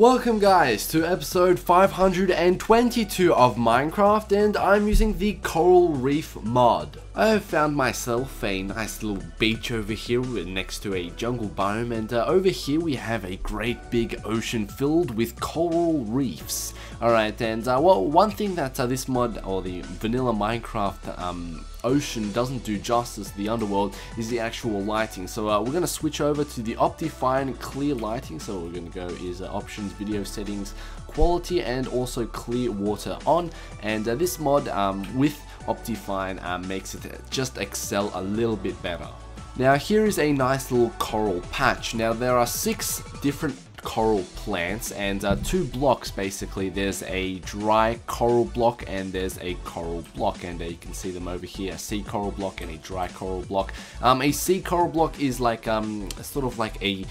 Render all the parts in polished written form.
Welcome guys to episode 522 of Minecraft, and I'm using the Coral Reef mod. I have found myself a nice little beach over here next to a jungle biome, and over here we have a great big ocean filled with coral reefs. Alright, and well, one thing that this mod, or the vanilla Minecraft ocean, doesn't do justice to the underworld is the actual lighting. So we're going to switch over to the OptiFine clear lighting. So what we're going to go is options, video settings, quality, and also clear water on. And this mod with OptiFine makes it just excel a little bit better. Now here is a nice little coral patch. Now there are 6 different coral plants and 2 blocks basically. There's a dry coral block and there's a coral block, and you can see them over here, a sea coral block and a dry coral block. A sea coral block is like sort of like a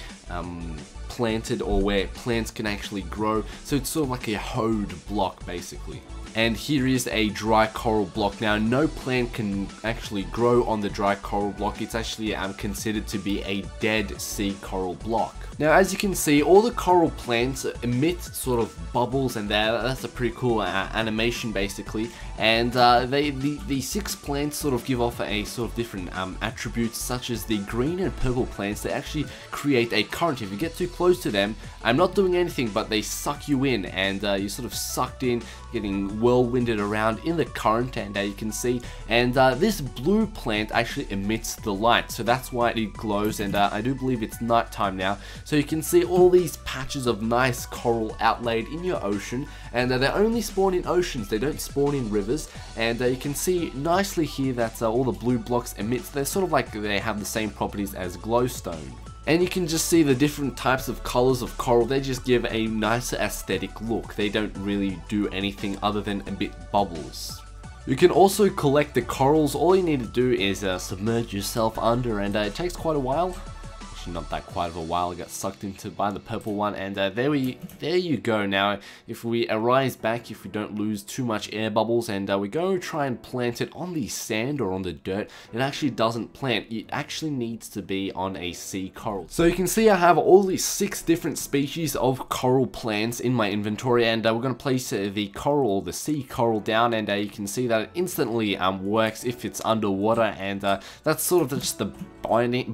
planted, or where plants can actually grow, so it's sort of like a hoed block basically. And here is a dry coral block. Now no plant can actually grow on the dry coral block. It's actually considered to be a dead sea coral block. Now as you can see, all the coral plants emit sort of bubbles, and that's a pretty cool animation basically. And the 6 plants sort of give off a sort of different attributes, such as the green and purple plants. They actually create a current. If you get too close to them, I'm not doing anything, but they suck you in, and you're sort of sucked in, getting whirlwinded around in the current, and you can see. And this blue plant actually emits the light, so that's why it glows. And I do believe it's nighttime now, so you can see all these patches of nice coral outlaid in your ocean. And they only spawn in oceans, they don't spawn in rivers. And you can see nicely here that all the blue blocks emit, they're sort of like they have the same properties as glowstone. And you can just see the different types of colors of coral. They just give a nicer aesthetic look. They don't really do anything other than emit bubbles. You can also collect the corals. All you need to do is submerge yourself under, and it takes quite a while. Actually, not that quite of a while. I got sucked into by the purple one, and there you go. Now, if we arise back, if we don't lose too much air bubbles, and we go try and plant it on the sand or on the dirt, it actually doesn't plant. It actually needs to be on a sea coral. So you can see I have all these 6 different species of coral plants in my inventory, and we're going to place the coral, the sea coral, down, and you can see that it instantly works if it's underwater, and that's sort of just the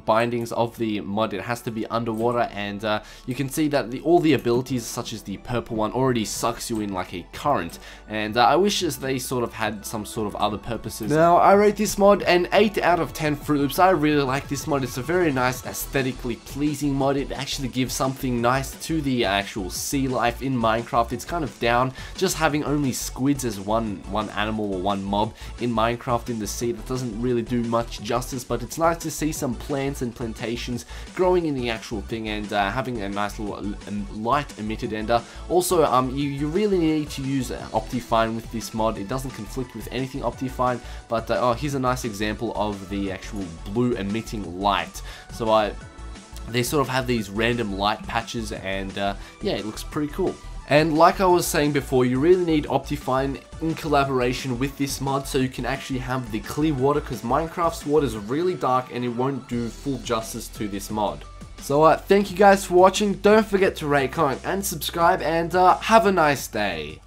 bindings of the mod. It has to be underwater, and you can see that all the abilities, such as the purple one, already sucks you in like a current. And I wish they sort of had some sort of other purposes. Now I rate this mod an 8 out of 10 Fruit Loops. I really like this mod. It's a very nice, aesthetically pleasing mod. It actually gives something nice to the actual sea life in Minecraft. It's kind of down just having only squids as one animal or one mob in Minecraft in the sea. That doesn't really do much justice, but it's nice to see some plants and plantations growing in the actual thing, and having a nice little light emitted. And also you really need to use OptiFine with this mod. It doesn't conflict with anything OptiFine, but oh, here's a nice example of the actual blue emitting light. So they sort of have these random light patches, and yeah, it looks pretty cool. And like I was saying before, you really need OptiFine in collaboration with this mod, so you can actually have the clear water, because Minecraft's water is really dark and it won't do full justice to this mod. So thank you guys for watching. Don't forget to rate, comment and subscribe, and have a nice day.